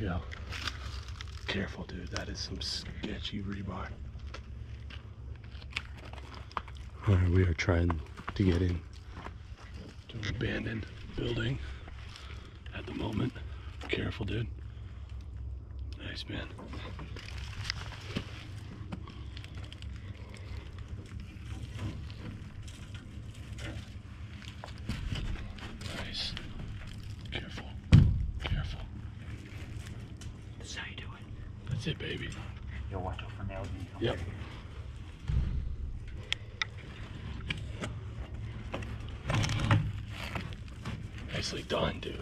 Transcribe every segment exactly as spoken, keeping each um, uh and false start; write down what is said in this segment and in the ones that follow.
There you go. Careful, dude. That is some sketchy rebar. All right, we are trying to get in to an abandoned building at the moment. Careful, dude. Nice, man. That's it, baby. You'll watch out for nails. Yep. Nicely done, dude.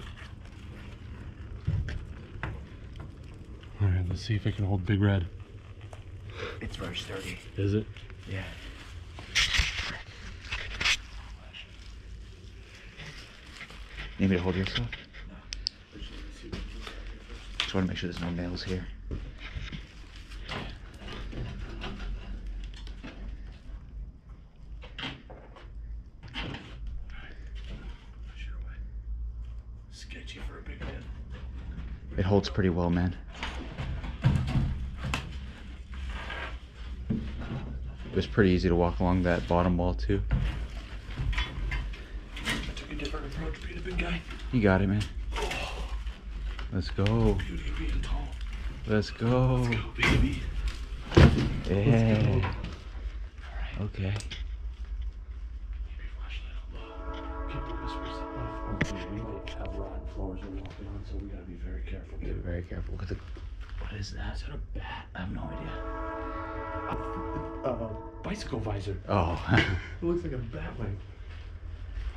All right, let's see if it can hold Big Red. It's very sturdy. Is it? Yeah. Need me to hold yourself? No. Just want to make sure there's no nails here. Sketchy for a big man. It holds pretty well, man. It was pretty easy to walk along that bottom wall too. I took a different approach being a big guy. You got it, man. Oh. Let's go. Beauty being tall. Let's go. Let's go, baby. Yeah. Go. Right. Okay. So we gotta be very careful. Be very careful. Look at the. What is that? Is that a bat? I have no idea. A uh, bicycle visor. Oh. It looks like a bat wing.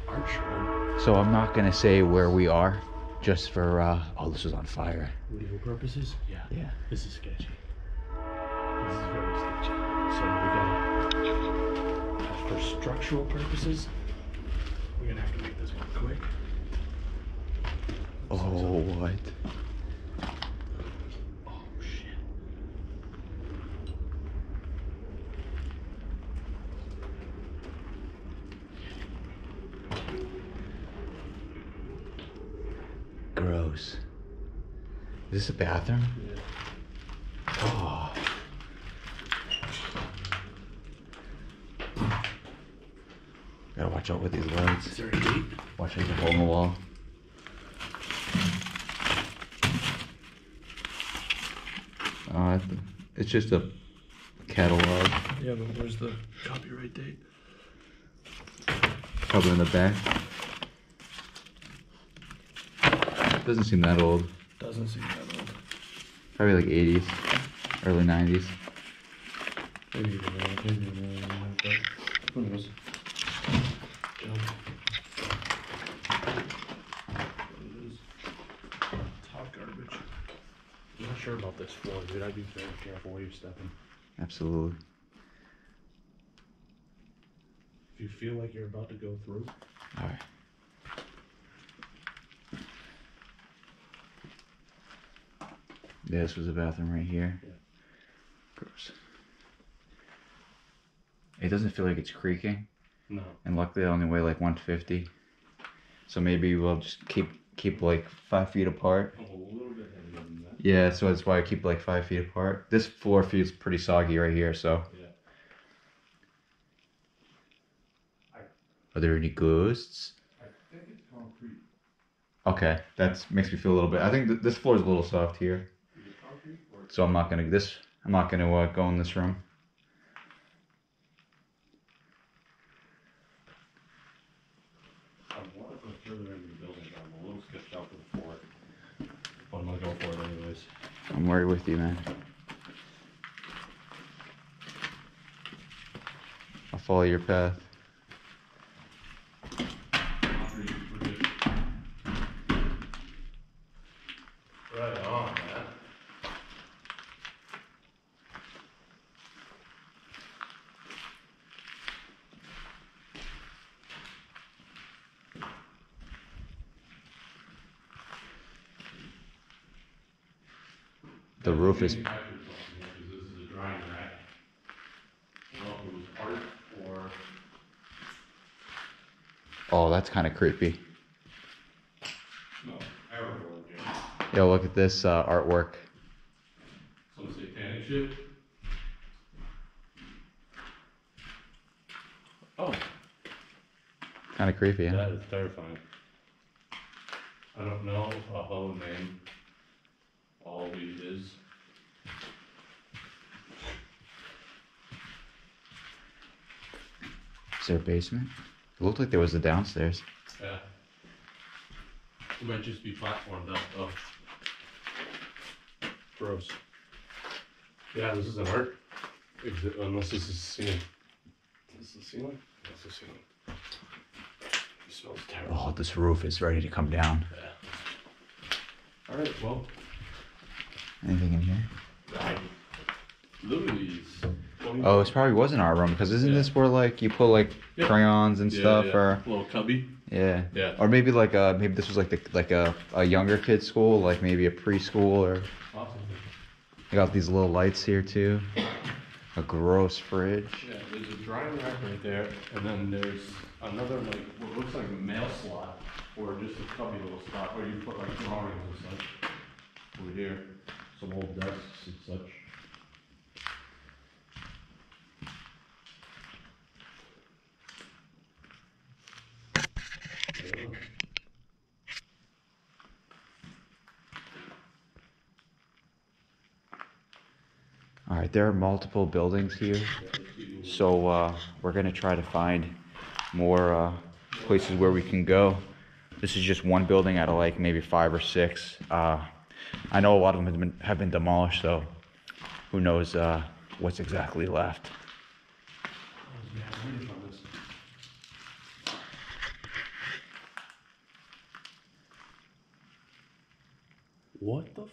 Archer. So I'm not gonna say where we are, just for. Uh, oh, this was on fire. Legal purposes. Yeah. Yeah. This is sketchy. This is very sketchy. So we gotta. For structural purposes, we're gonna have to make this one quick. Oh, what? Oh, shit. Gross. Is this a bathroom? Yeah. Oh. Gotta watch out with these lights. Is there a gate? Watch out, you hole in the wall. Uh, it's just a catalog. Yeah, but where's the copyright date? Probably in the back. Doesn't seem that old. Doesn't seem that old. Probably like eighties, early nineties. Maybe even early nineties. Who knows? I'm not sure about this floor, dude. I'd be very careful where you're stepping. Absolutely. If you feel like you're about to go through. All right. Yeah, this was a bathroom right here. Yeah. Gross. It doesn't feel like it's creaking. No. And luckily I only weigh like one fifty. So maybe we'll just keep keep like five feet apart. Oh, a little bit heavier than that. Yeah, so that's why I keep like five feet apart. This floor feels pretty soggy right here, so. Yeah. Are there any ghosts? I think it's concrete. Okay, that makes me feel a little bit. I think th this floor is a little soft here. Is it concrete or? So I'm not gonna this. I'm not gonna uh, go in this room. I want to go further into the building, but I'm a little sketched out for the floor. But I'm gonna go for it anyways. I'm worried with you, man. I'll follow your path. Right on, man. The roof is. This is a drawing, right? Well, it was art or. Oh, that's kind of creepy. No, I remember. Yo, look at this uh, artwork. Some satanic shit. Oh. Kind of creepy, huh? That is terrifying. I don't know a whole name. All weed is. Is there a basement? It looked like there was a downstairs. Yeah. It might just be platformed up, though. Gross. Yeah, this is an art exhibit, unless this is ceiling. This is the ceiling? That's the ceiling. It smells terrible. Oh, this roof is ready to come down. Yeah. Alright, well. Anything in here? I literally. Oh, this probably was an art room, because isn't yeah. this where like you put like yeah. crayons and yeah, stuff, yeah. or a little cubby? Yeah. Yeah. Or maybe like uh maybe this was like the like a, a younger kid's school, like maybe a preschool or. Awesome. I got these little lights here too. A gross fridge. Yeah, there's a drying rack right there, and then there's another like what looks like a mail slot or just a cubby little spot where you put like drawings and such. Over here, some old desks and such. All right, there are multiple buildings here, so uh, we're gonna try to find more uh, places where we can go. This is just one building out of like maybe five or six. Uh, I know a lot of them have been, have been demolished, so who knows uh, what's exactly left. What the f?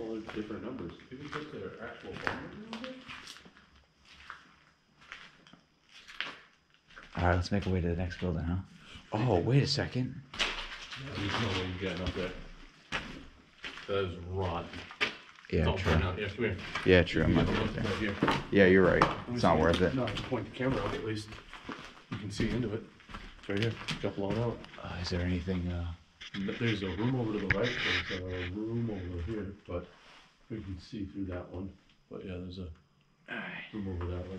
All different numbers. Did we put their actual phone number? Alright, let's make our way to the next building, huh? Oh, wait a second. There's no way you're getting up there. That is rotten. Yeah, it's all true. Out here. Come here. Yeah, true. I'm not going there. Right here. Yeah, you're right. It's not worth it. No, just point the camera out at least. You can see into it. It's right here. Jump along out. Uh, is there anything... Uh... There's a room over to the right, there's a room over here, but we can see through that one. But yeah, there's a room over that way.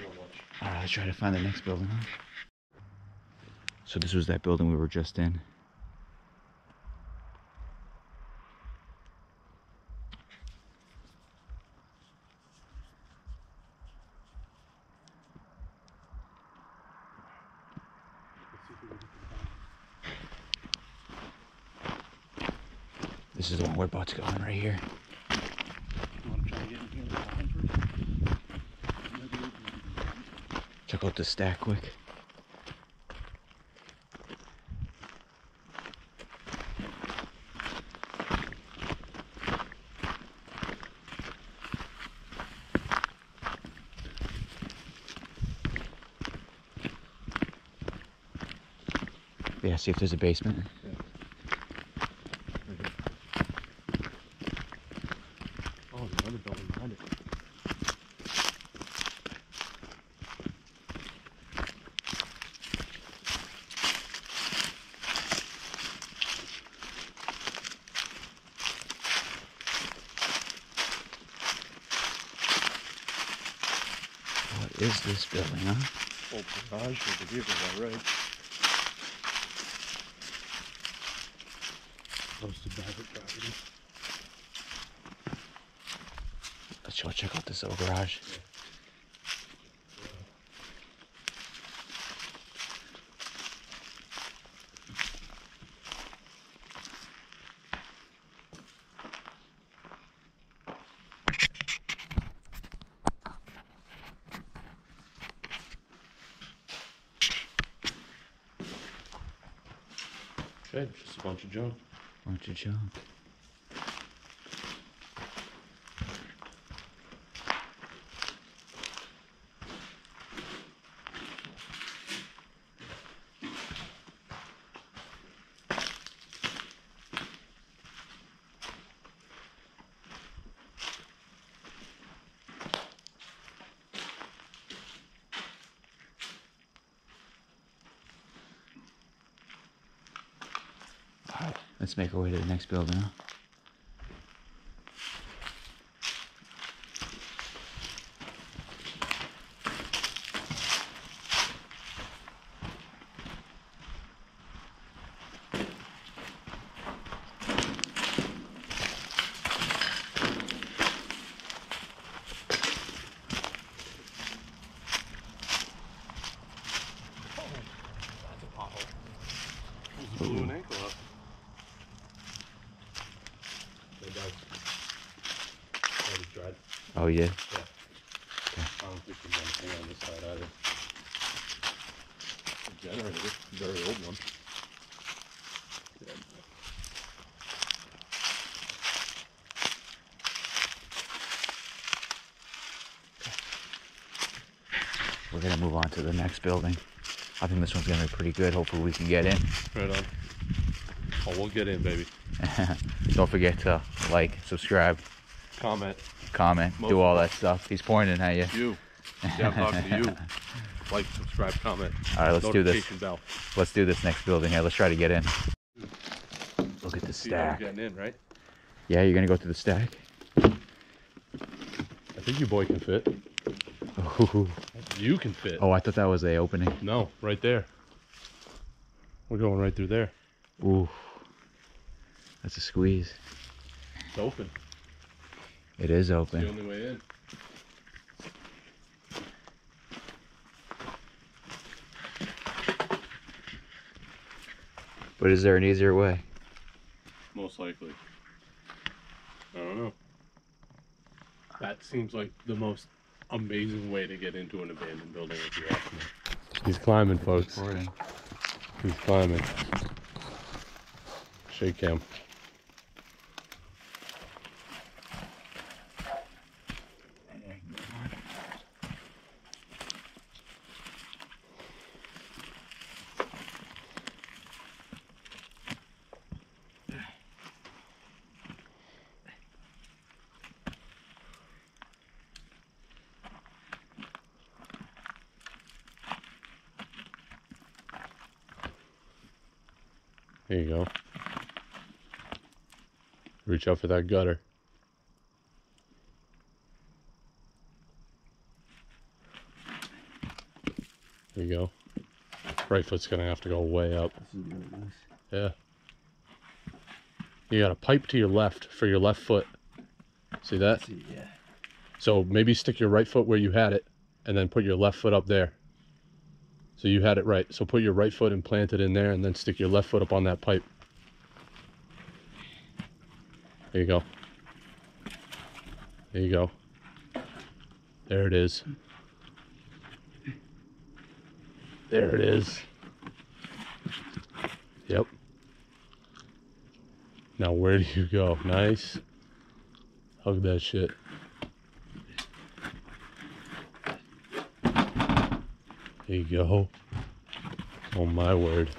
Not much. Alright, let's try to find the next building, huh? So this was that building we were just in. This is the one we're about to go in right here. Check out the stack quick. Yeah, see if there's a basement. Is this building, huh? Old garage with the vehicles, all right. Close to private property. Let's go check out this old garage. Yeah. Okay, just a bunch of junk. Bunch of junk. Let's make our way to the next building. Huh? Oh, yeah? Yeah. I don't think there's anything on this side either. The generator, a very old one. Yeah. We're going to move on to the next building. I think this one's going to be pretty good. Hopefully we can get in. Right on. Oh, we'll get in, baby. Don't forget to like, subscribe. Comment. Comment. Most do all that stuff. He's pointing at you. You. Yeah, I'm talking to you. Like, subscribe, comment. All right, let's do this. Bell. Let's do this next building here. Let's try to get in. Look at the stack. You're getting in, right? Yeah, you're going to go through the stack. I think you boy can fit. Ooh. You can fit. Oh, I thought that was the opening. No, right there. We're going right through there. Ooh. That's a squeeze. It's open. It is open. It's the only way in. But is there an easier way? Most likely. I don't know. That seems like the most amazing way to get into an abandoned building if you ask me. He's climbing, folks. He's climbing. Shake him. There you go. Reach out for that gutter. There you go. Right foot's gonna have to go way up. Yeah. You got a pipe to your left for your left foot. See that? Yeah. So maybe stick your right foot where you had it and then put your left foot up there. So you had it right. So put your right foot and plant it in there and then stick your left foot up on that pipe. There you go. There you go. There it is. There it is. Yep. Now where do you go? Nice. Hug that shit. There you go. Oh my word.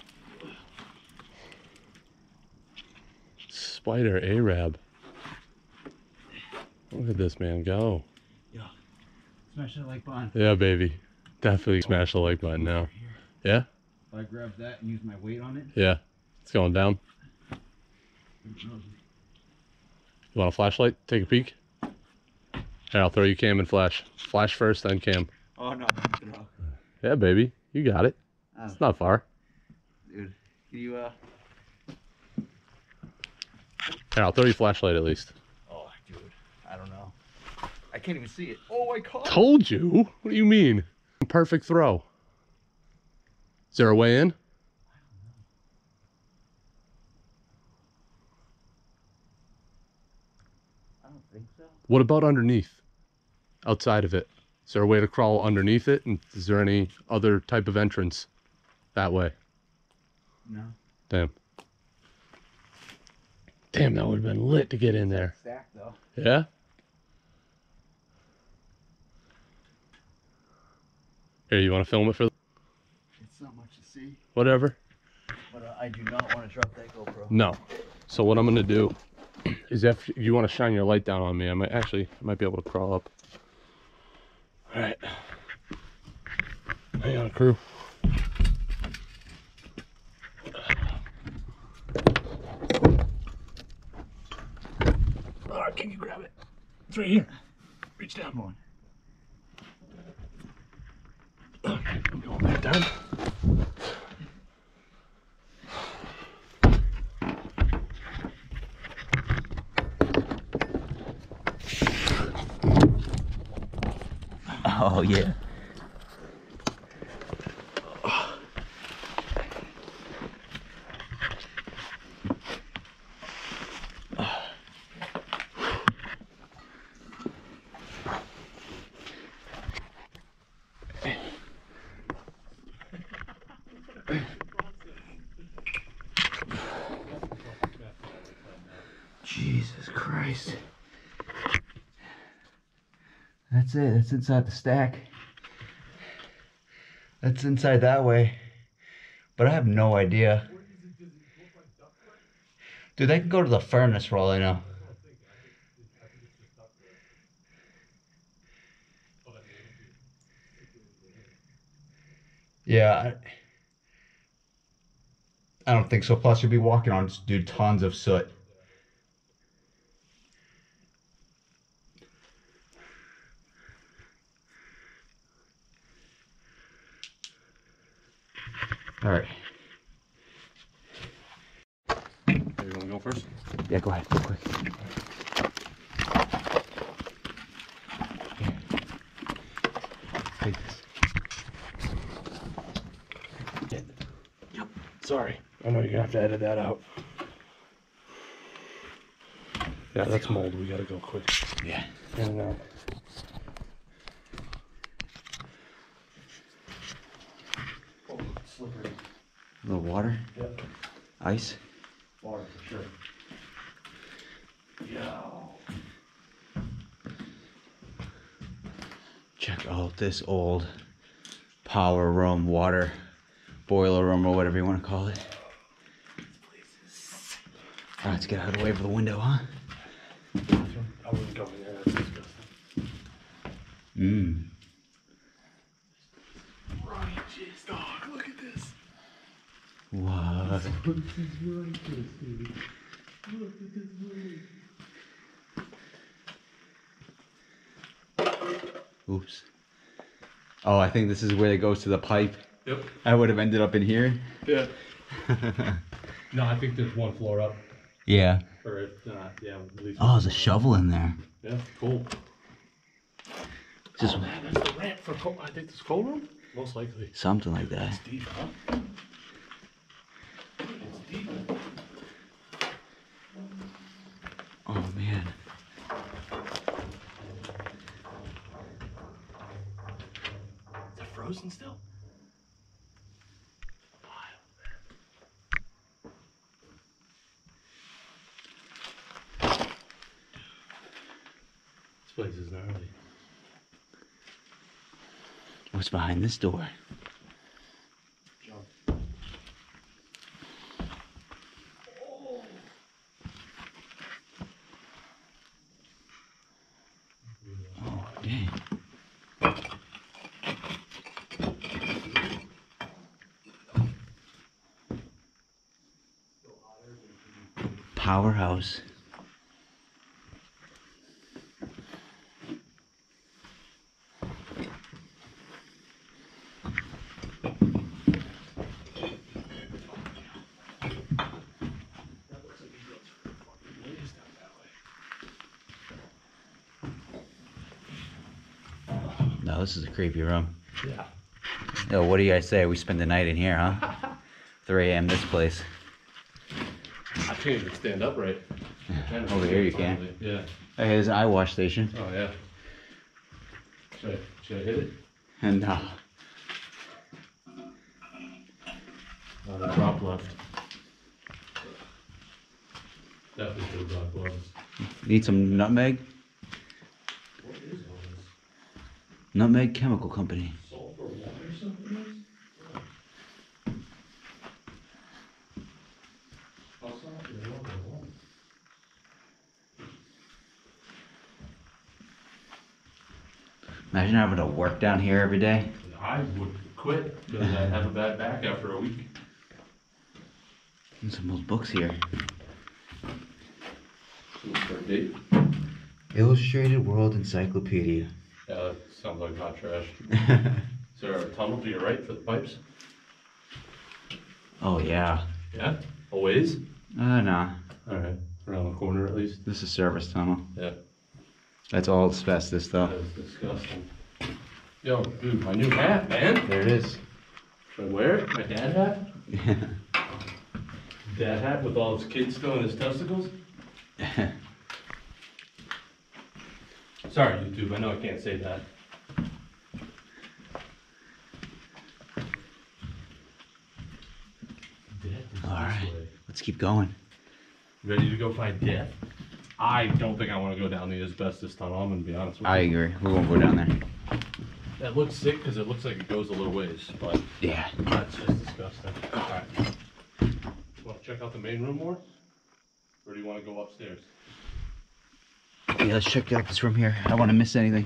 Spider Arab. Look at this man go. Yeah. Smash that like button. Yeah, baby. Definitely smash the like button now. Yeah? If I grab that and use my weight on it? Yeah. It's going down. You want a flashlight? Take a peek? Here, I'll throw you cam and flash. Flash first, then cam. Oh no. No. Yeah, baby, you got it. Oh. It's not far. Dude, can you, uh... Here, I'll throw you a flashlight at least. Oh, dude, I don't know. I can't even see it. Oh, I caught it. Told you? What do you mean? Perfect throw. Is there a way in? I don't know. I don't think so. What about underneath? Outside of it? Is there a way to crawl underneath it? And is there any other type of entrance that way? No. Damn. Damn, that would have been lit to get in there. Stacked though. Yeah? Here, you want to film it for the... It's not much to see. Whatever. But uh, I do not want to drop that GoPro. No. So what I'm going to do is if you want to shine your light down on me, I might actually I might be able to crawl up. All right, hang on, crew. Can you grab it? It's right here. Reach down one. Okay, I'm going back down. Oh yeah. Jesus Christ. That's it. That's inside the stack. That's inside that way. But I have no idea. Dude, they can go to the furnace for all I know. Yeah. I, I don't think so. Plus, you'll be walking on, dude, tons of soot. All right. You want to go first? Yeah, go ahead, real quick. Here. Take this. Yep. Sorry. I know you're gonna have to edit that out. Yeah, that's mold. We gotta go quick. Yeah. And uh, slippery. A little water? Yeah. Ice? Water for sure. Yo. Check out this old power room, water boiler room, or whatever you want to call it. Alright, let's get out of the way for the window, huh? I wouldn't go in there, that's disgusting. Mmm. Righteous dog, look at this. Wow. Look at this righteous, dude. Look at this righteous. Oops. Oh, I think this is where it goes to the pipe. Yep. I would have ended up in here. Yeah. No, I think there's one floor up. Yeah. Or if not, yeah. At least oh, there's a shovel in there. Yeah, cool. Just oh, man, that's the ramp for coal. I think this coal room? Most likely. Something like that. It's deep, huh? It's deep. Oh, man. Is it frozen still? Wild. This place is gnarly. What's behind this door? Jump. Oh. Oh, dang. Powerhouse. No, this is a creepy room. Yeah. Yo, what do you guys say? We spend the night in here, huh? three A M this place. I can't even stand up right. Yeah. Over here you can. Yeah. Hey, there's an eye wash station. Oh, yeah. Should I, should I hit it? And no. Uh, the drop left. That was the drop left. Need some nutmeg? Nutmeg Chemical Company. Salt or water or something else? How soft is water or water? Imagine having to work down here every day. I would quit because I'd have a bad back after a week. And some old books here. Let's start dating. Illustrated World Encyclopedia. Yeah, that sounds like hot trash. Is there a tunnel to your right for the pipes? Oh, yeah. Yeah? Always? Uh, nah. All right. Around the corner, at least. This is service tunnel. Yeah. That's all asbestos, though. That is disgusting. Yo, dude, my new hat, man. There it is. Should I wear it? My dad hat? Yeah. Dad hat with all his kids still in his testicles? Sorry, YouTube, I know I can't say that. Alright, let's keep going. Ready to go find death? I don't think I want to go down the asbestos tunnel, I'm going to be honest with you. I agree, we won't go down there. That looks sick because it looks like it goes a little ways, but yeah, that's just disgusting. Alright, want to check out the main room more? Or do you want to go upstairs? Yeah, let's check out this room here. I don't want to miss anything.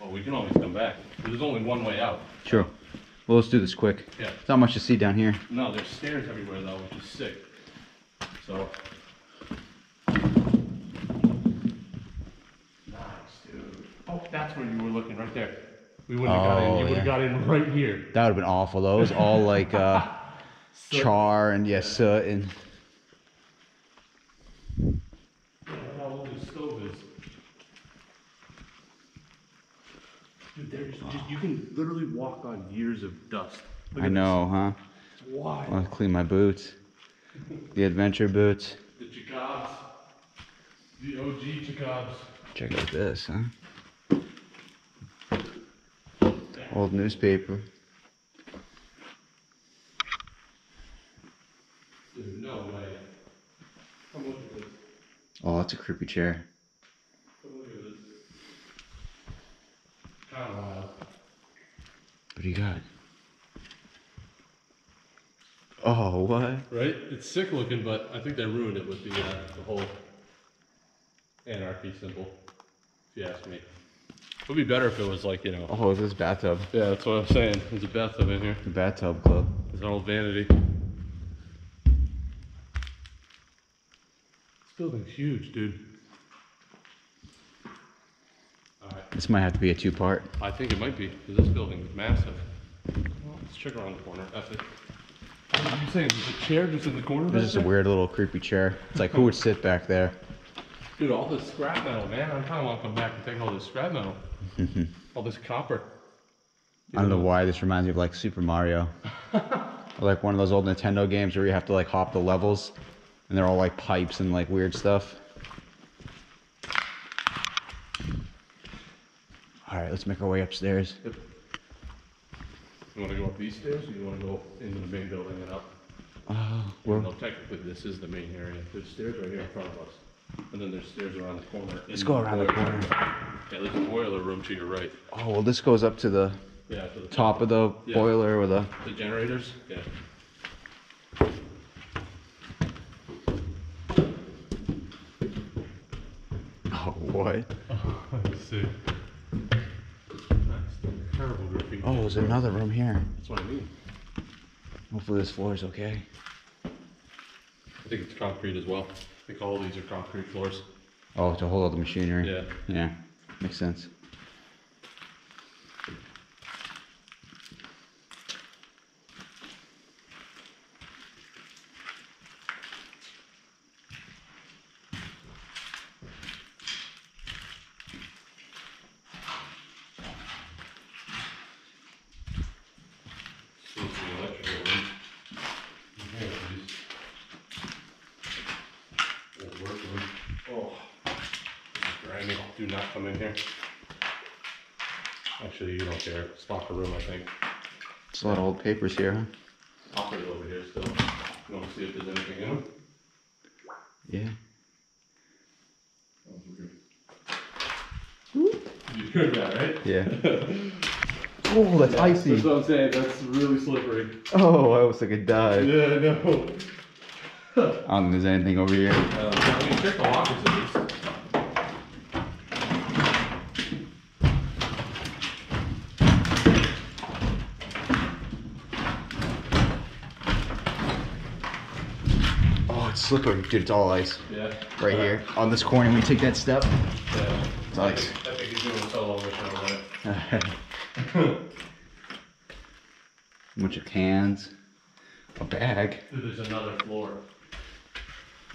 Well, we can always come back. There's only one way out. Sure. Well, let's do this quick. Yeah. There's not much to see down here. No, there's stairs everywhere, though, which is sick. So. Nice, dude. Oh, that's where you were looking, right there. We wouldn't oh, have got in. You would yeah. have got in right here. That would have been awful, though. It was all like uh, char and, yeah, soot and... Just, you can literally walk on years of dust. Look I know, this. Huh? Why? I'll clean my boots. The adventure boots. The Jacobs. The O G Jacobs. Check out this, huh? Old newspaper. Dude, no way. Come look at this. Oh, that's a creepy chair. What do you got? Oh, what? Right? It's sick looking, but I think they ruined it with the, uh, the whole anarchy symbol, if you ask me. It would be better if it was like, you know. Oh, is this bathtub? Yeah, that's what I'm saying. There's a bathtub in here. The bathtub club. It's an old vanity. This building's huge, dude. This might have to be a two-part. I think it might be, because this building is massive. Well, let's check around the corner. That's it. What are you saying? There's a chair just in the corner? This is a weird little creepy chair. It's like, who would sit back there? Dude, all this scrap metal, man. I kind of want to come back and take all this scrap metal. All this copper. You I don't know, know why this reminds me of, like, Super Mario. Like one of those old Nintendo games where you have to, like, hop the levels. And they're all, like, pipes and, like, weird stuff. All right, let's make our way upstairs. Yep. You want to go up these stairs, or you want to go into the main building and up? Oh, well. No, technically this is the main area. There's stairs right here in front of us, and then there's stairs around the corner. Let's go around the corner. Yeah, there's a boiler room to your right. Oh, well, this goes up to the, yeah, to the top, top of the yeah. boiler or the... The generators? Yeah. Oh, what? Oh, I see. Oh, there's another room here. That's what I mean. Hopefully this floor is okay. I think it's concrete as well. I think all of these are concrete floors. Oh, to hold all the machinery. Yeah. Yeah, makes sense. Do not come in here. Actually, you don't care. Spot the room, I think. There's a lot of old papers here, huh? I'll put it over here still. You want to see if there's anything in them? Yeah. That was weird. Whoop. You heard that, right? Yeah. Oh, that's yeah, icy. That's what I'm saying. That's really slippery. Oh, I almost took a dive. Yeah, I know. I don't think there's anything over here. Uh, I mean, check the lockers at least. slippery. Dude, it's all ice. Yeah. Right yeah. here. On this corner, we take that step. Yeah. It's I ice. Think, I think he's doing so long with it. A bunch of cans. A bag. Dude, there's another floor.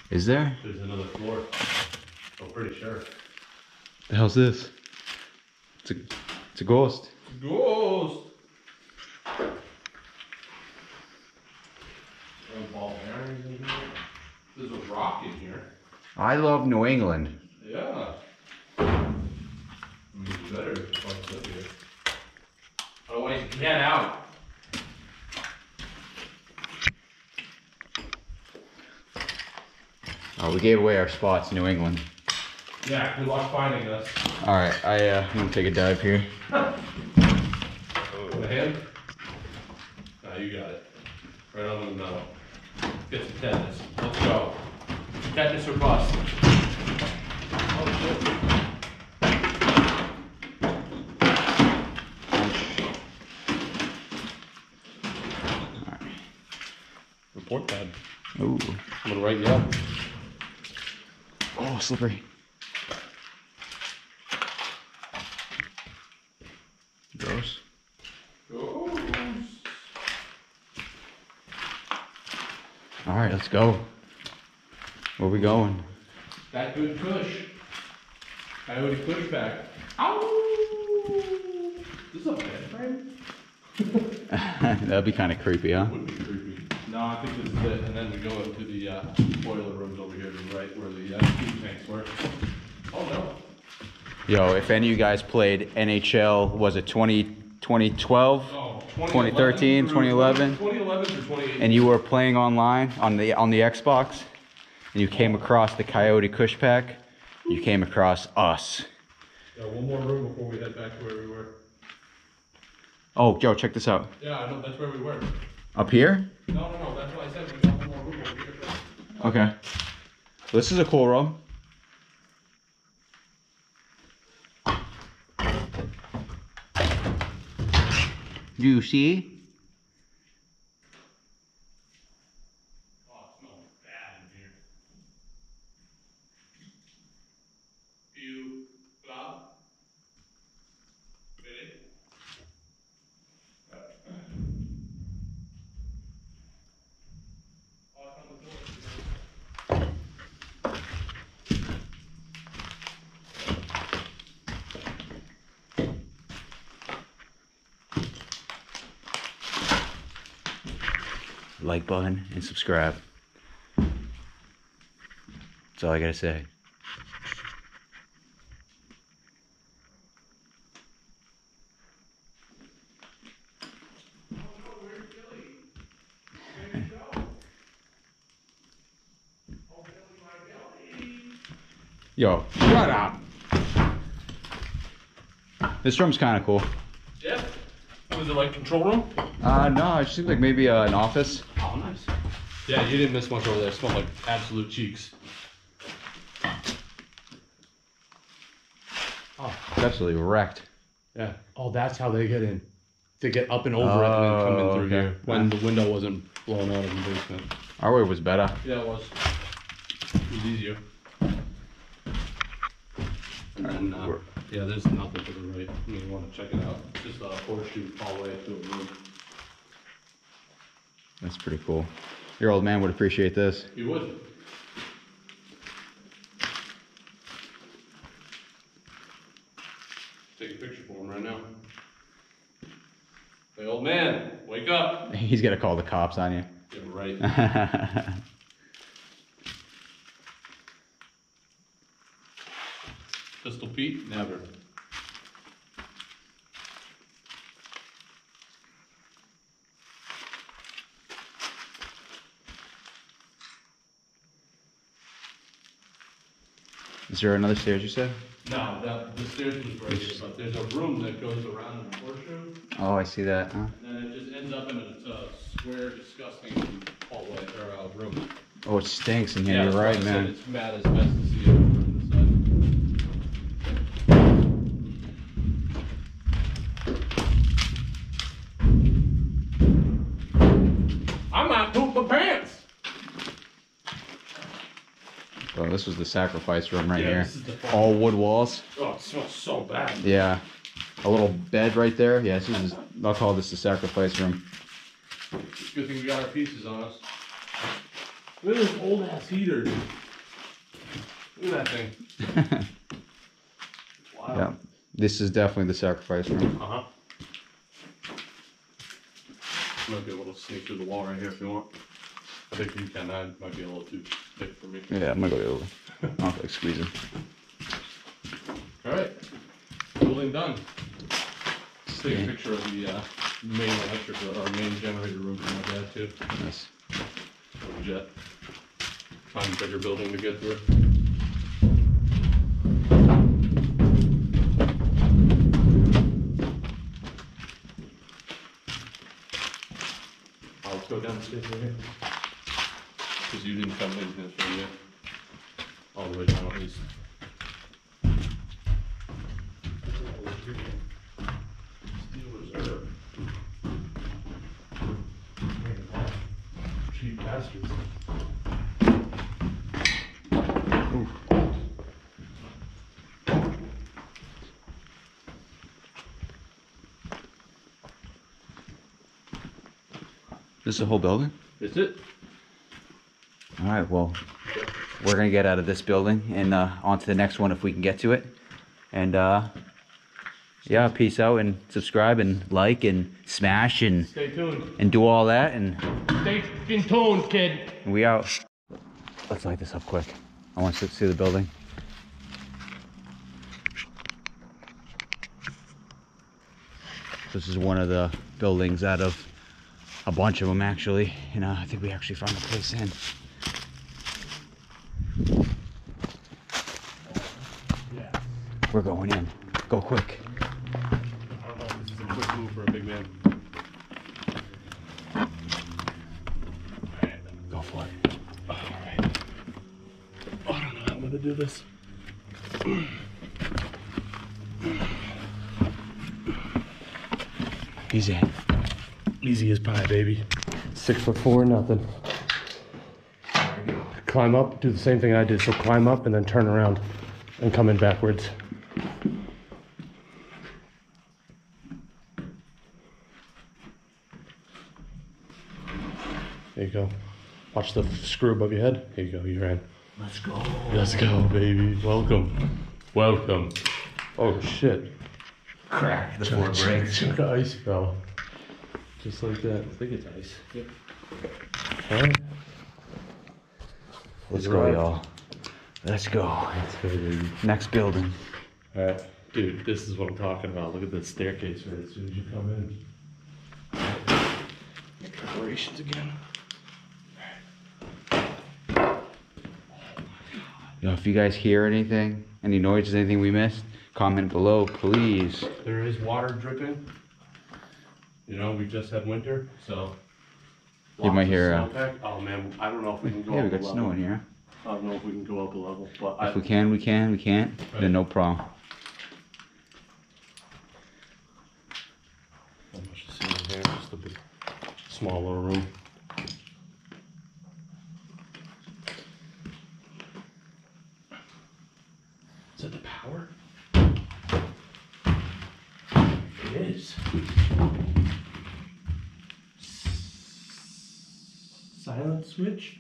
Is there? There's another floor. I'm pretty sure. The hell's this? It's a, it's a ghost. Ghost! There's a rock in here. I love New England. Yeah. It's better if it's up here. Otherwise, you get out. Oh, we gave away our spots, New England. Yeah, good luck finding us. Alright, I, uh, I'm gonna take a dive here. Huh. Oh, the hand? Nah, you got it. Right on the metal. Get some tetanus. Let's go. Tetanus or bust. Oh, shit. Alright. Report pad. Ooh. I'm gonna write you up. Oh, slippery. Gross. Gross. All right, let's go. Where are we going? That good push. I already pushed back. Ow! Is this a bed frame? That'd be kind of creepy, huh? It would be creepy. No, I think this is it. And then we go into the uh, boiler rooms over here to the right where the uh, heat tanks were. Oh, no. Yo, if any of you guys played N H L, was it twenty twelve, oh, twenty thirteen, twenty eleven? twenty eleven to twenty eighteen. And you were playing online on the on the Xbox, and you came across the Coyote Kush Pack. You came across us. Yeah, one more room before we head back to where we were. Oh, yo, check this out. Yeah, I know, that's where we were. Up here? No, no, no, that's what I said. We got one more room over here. Okay. This is a cool room. Do you see? Oh, it smells bad in here. You love it? Oh, it's on the door. Like button and subscribe. That's all I gotta say. Oh, where's Billy? Where'd he go? Oh, Billy, my Billy. Yo, shut up. This room's kind of cool. Yeah. Was it like control room? Uh, no, it seemed like maybe uh, an office. Oh, nice. Yeah, you didn't miss much over there. It smelled like absolute cheeks. Oh, it's absolutely wrecked. Yeah. Oh, that's how they get in. They get up and over oh, it and then come in through okay. here when the window wasn't blown out of the basement. Our way was better. Yeah, it was. It was easier. And then, uh, yeah, there's nothing to the right. You want to check it out. Just a horseshoe all the way up to a room. That's pretty cool. Your old man would appreciate this. He would. Take a picture for him right now. Hey, old man, wake up. He's gonna call the cops on you. Yeah, right. Pistol Pete? Never. Is there another stairs you said? No, that, the stairs was right here, but there's a room that goes around in a horseshoe. Oh, I see that, huh? And then it just ends up in a uh, square, disgusting hallway, or uh, room. Oh, it stinks in here, yeah, you're right, man. It's mad as best to see it. room. This was the sacrifice room right yeah, here. This is the fun all wood walls. Oh, it smells so bad. Yeah. A little bed right there. Yeah, this is, I'll call this the sacrifice room. It's a good thing we got our pieces on us. Look at this old ass heater. Look at that thing. Wow. Yeah. This is definitely the sacrifice room. Uh-huh. Might be a little sneak through the wall right here if you want. I think you can. That might be a little too thick for me. Yeah, I'm gonna go over. I'll like squeezing. All right, building done. Let's take yeah. a picture of the uh, main electric or main generator room for my dad too. Nice. Little jet. Find a bigger building to get through. I'll go downstairs right here. Because you didn't come in this room yet. All the way down at least. Steel Reserve. Cheap bastards. Ooh. This is the whole building? That's it. All right, well, we're going to get out of this building and uh, on to the next one if we can get to it. And, uh, yeah, peace out and subscribe and like and smash and stay tuned and do all that. And stay in tune, kid. We out. Let's light this up quick. I want to see the building. This is one of the buildings out of a bunch of them, actually. And uh, I think we actually found a place in. We're going in. Go quick. I don't know if this is a quick move for a big man. All right, go for it. All right. Oh, I don't know how I'm going to do this. He's in. Easy as pie, baby. Six foot four, nothing. There we go. Climb up, do the same thing I did. So climb up and then turn around and come in backwards. There you go. Watch the screw above your head. Here you go, you're in. Let's go. Let's go, baby. Welcome. Welcome. Oh, shit. Crack the floor breaks. The ice fell. Just like that. I think it's ice. Yep. All right. Let's go, y'all. Let's go. Let's go, baby. Next building. All right. Dude, this is what I'm talking about. Look at the staircase right as soon as you come in. Preparations again. You know, if you guys hear anything, any noises, anything we missed, comment below, please. There is water dripping. You know, we just had winter, so. You might hear. Uh, oh man, I don't know if we can go. Yeah, we got snow in here. I don't know if we can go up a level, but if I, we can, we can. We can't, right. Then no problem. Not much to see in here. Just a big, small little room. Is it the power? It is. Silent switch?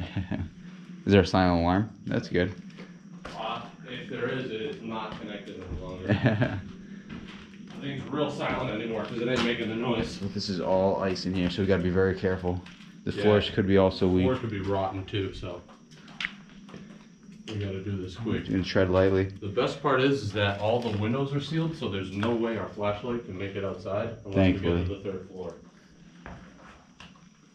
Is there a silent alarm? That's good. Uh, if there is, it's not connected any longer. I think it's real silent anymore because it ain't making the noise. But this is all ice in here, so we got to be very careful. The yeah. floors could be also weak. The floors could be rotten too, so. We gotta do this quick. And tread lightly. The best part is, is that all the windows are sealed, so there's no way our flashlight can make it outside unless Thankfully. we get to the third floor.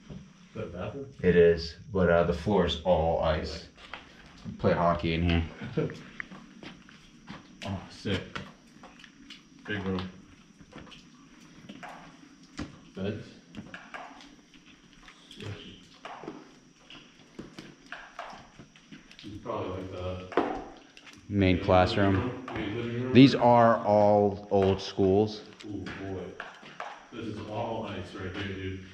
Is that a bathroom? It is, but uh, the floor is all ice. Right. Play hockey in here. Oh, sick. Big room. Beds. Probably like the main classroom. These are all old schools. Oh boy. This is all ice right here, dude.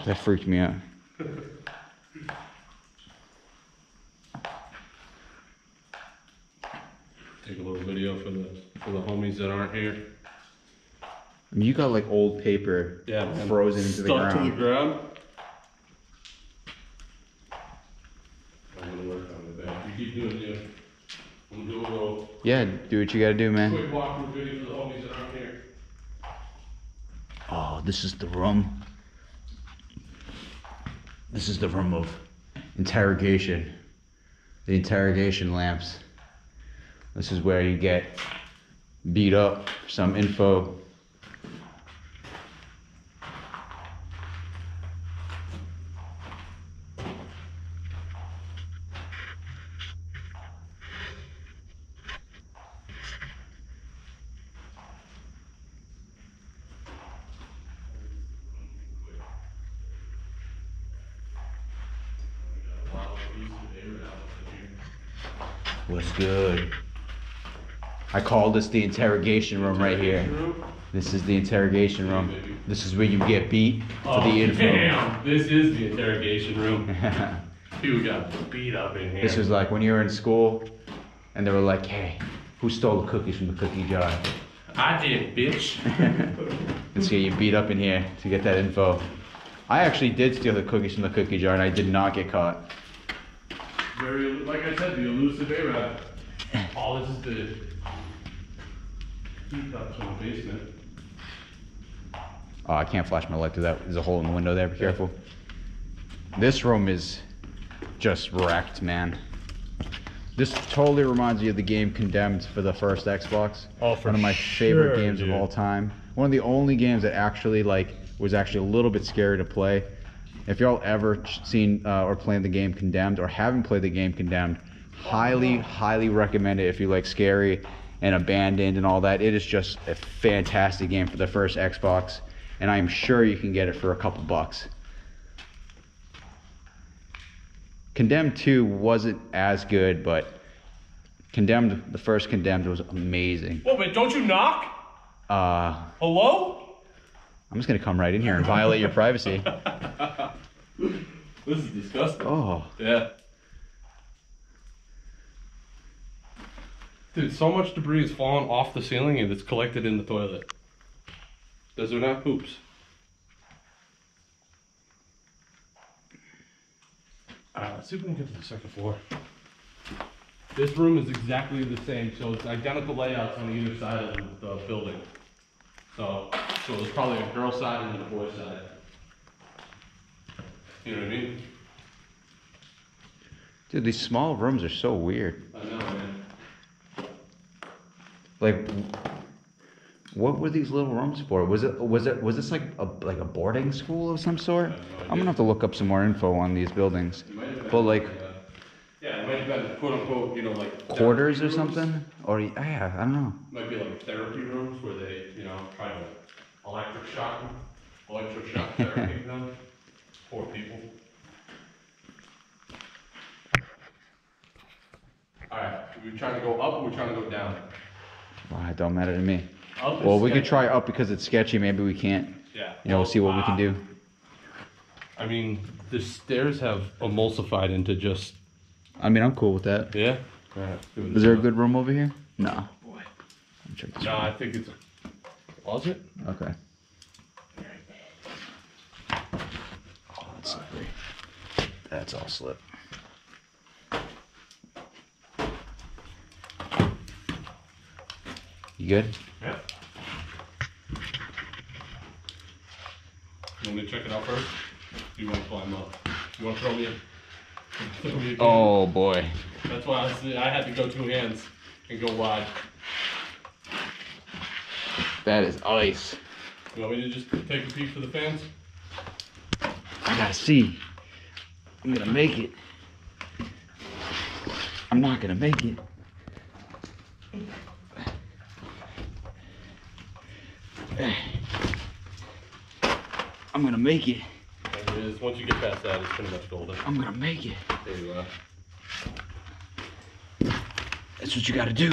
Oh, that freaked me out. Take a little video for the for the homies that aren't here. I mean, you got like old paper yeah, frozen into the ground. Stuck to the ground. I'm gonna work on the back. You keep doing it. Yeah. I'm gonna do a little. Yeah, do what you gotta do, man. Quick walkthrough video for the homies that aren't here. Oh, this is the room. This is the room of interrogation. The interrogation lamps. This is where you get beat up for some info. What's good? I call this the interrogation room right here. This is the interrogation room. This is where you get beat for the info. Damn, this is the interrogation room. Dude got beat up in here. This was like when you were in school and they were like, hey, who stole the cookies from the cookie jar? I did, bitch. And so you beat up in here to get that info. I actually did steal the cookies from the cookie jar and I did not get caught. Very, like I said, the elusive A-Rod. All this is the heat up from the basement. Oh, I can't flash my light through that. There's a hole in the window there. Be careful. This room is just wrecked, man. This totally reminds me of the game Condemned for the first Xbox. Oh, for One of my sure, favorite games dude. of all time. One of the only games that actually like was actually a little bit scary to play. If y'all ever seen uh, or played the game Condemned or haven't played the game Condemned, highly, highly recommend it if you like scary and abandoned and all that. It is just a fantastic game for the first Xbox, and I'm sure you can get it for a couple bucks. Condemned two wasn't as good, but Condemned, the first Condemned was amazing. Whoa, but don't you knock? Uh, Hello? I'm just gonna come right in here and violate your privacy. This is disgusting. Oh. Yeah. Dude, so much debris is falling off the ceiling and it's collected in the toilet. Those are not poops. Uh, let's see if we can get to the second floor. This room is exactly the same, so it's identical layouts on either side of the building. So, so there's probably a girl side and a boy side. You know what I mean? Dude, these small rooms are so weird. I know, man. Like, what were these little rooms for? Was it was it was this like a like a boarding school of some sort? I have no idea. I'm gonna have to look up some more info on these buildings. It might have been, but like, uh, yeah, it might have been quote unquote, you know, like quarters or something, or yeah, I don't know. It might be like therapy rooms where they, you know, try to electric shock, electric shock therapy them. Poor people. Alright, we're trying to go up or we're trying to go down? Wow, it don't matter to me. Up well, we sketchy. Could try up because it's sketchy. Maybe we can't. Yeah. You know, we'll see what uh, we can do. I mean, the stairs have emulsified into just... I mean, I'm cool with that. Yeah? Go ahead. Is there a good room over here? No. Oh boy. I'm sure no, room. I think it's a closet. Okay. That's all slip. You good? Yeah. You want me to check it out first? You want to climb up? You want to throw me in? Throw me in? Oh boy. That's why I, was, I had to go two hands and go wide. That is ice. You want me to just take a peek for the fans? I gotta see. I'm gonna make it. I'm not gonna make it. I'm gonna make it. There it is. Once you get past that, it's pretty much golden. I'm gonna make it. There you are. That's what you gotta do.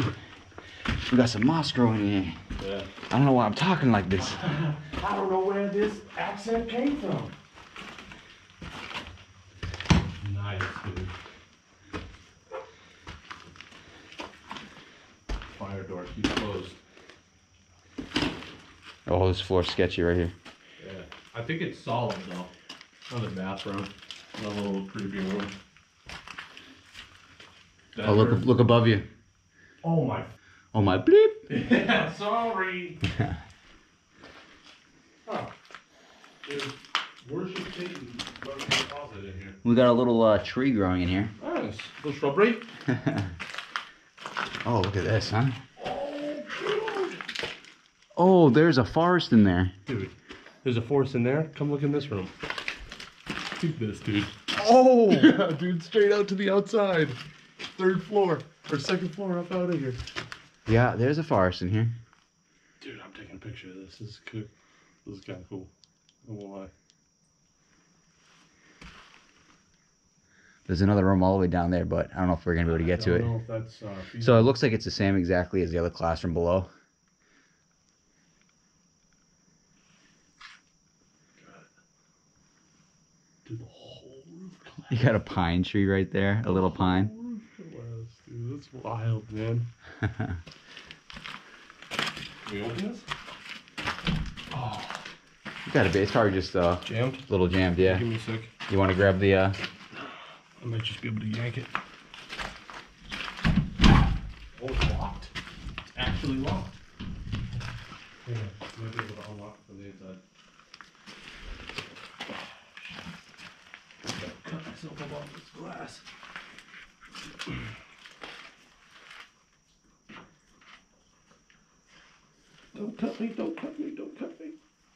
We got some moss growing in here. Yeah. I don't know why I'm talking like this. I don't know where this accent came from. fire door. Keep closed. Oh, this floor's sketchy right here. Yeah. I think it's solid though. Another bathroom. Another little creepy room. Denver. Oh, look look above you. Oh my. Oh my bleep. Yeah, sorry. Huh. There's worship Satan closet in here. We got a little uh, tree growing in here. Nice. A little shrubbery. Oh, look at this, huh? Oh, dude. Oh, there's a forest in there. Dude, there's a forest in there? Come look in this room. Look at this, dude. Oh! Yeah, dude, straight out to the outside. Third floor, or second floor, up out of here. Yeah, there's a forest in here. Dude, I'm taking a picture of this. This is cool. This is kind of cool. I won't lie. There's another room all the way down there, but I don't know if we're going to be able to get to it. I don't know if that's, uh, feasible. So it looks like it's the same exactly as the other classroom below. Got it. Dude, the whole roof collapsed. You got a pine tree right there, a little pine. The whole roof collapsed, dude. That's wild, man. Can we open this? Oh. You got to be. It's probably just uh, jammed. A little jammed, yeah. Give me a sec. You want to grab the... Uh, I might just be able to yank it. Oh, it's locked. It's actually locked. Yeah, I might be able to unlock from the inside. I gotta cut myself up off this glass. Don't cut me, don't cut me, don't cut me,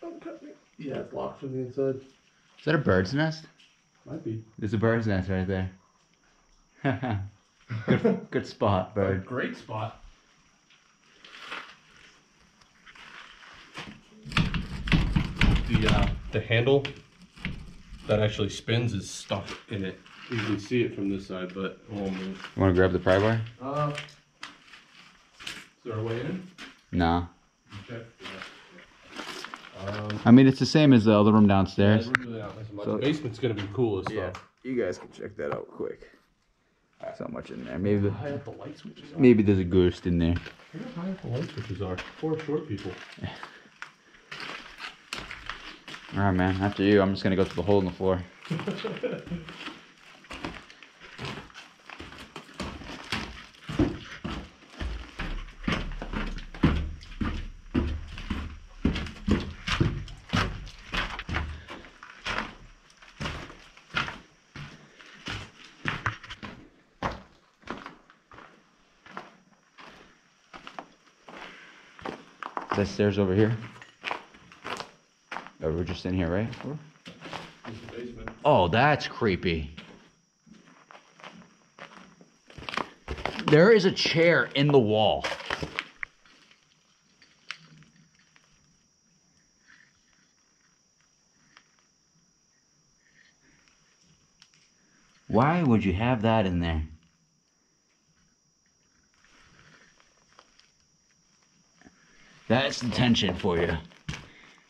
don't cut me. Yeah, it's locked from the inside. Is that a bird's nest? Might be. There's a bird's nest right there. good, good spot, bird. Great spot. The uh, the handle that actually spins is stuck in it. You can see it from this side, but it won't move. You want to grab the pry bar? Uh, is there a way in? Nah. Okay. Um, I mean, it's the same as the other room downstairs. Yeah, really not so much. The basement's gonna be cool as yeah, stuff. You guys can check that out quick. There's not much in there. Maybe the, high up the light switches are. Maybe there's a ghost in there. I wonder how high up the light switches are. Poor short people. All right, man. After you, I'm just gonna go through the hole in the floor. That stairs over here. Oh, we're just in here, right? Oh, that's creepy. There is a chair in the wall. Why would you have that in there? That's the tension for you.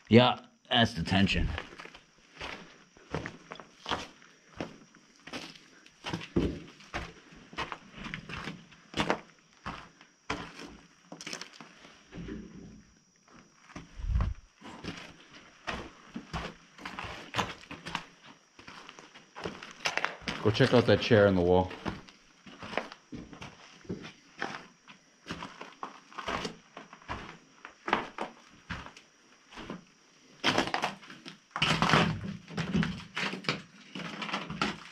Yeah, that's the tension. Go check out that chair in the wall.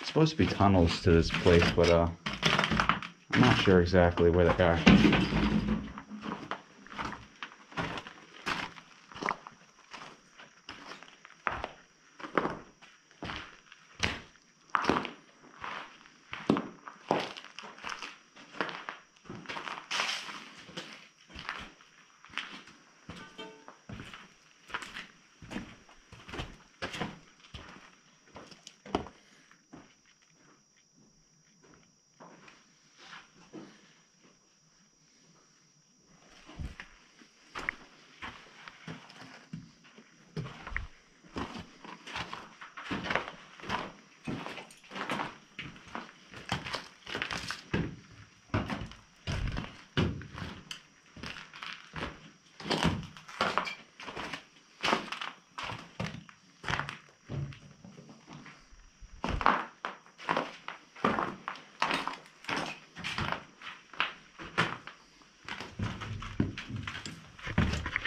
Supposed to be tunnels to this place, but uh, I'm not sure exactly where they are.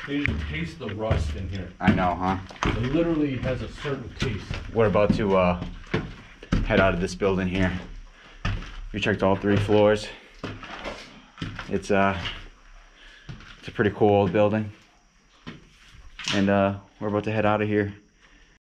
You can taste the rust in here. I know, huh? It literally has a certain taste. We're about to uh, head out of this building here. We checked all three floors. It's uh, it's a pretty cool old building, and uh, we're about to head out of here.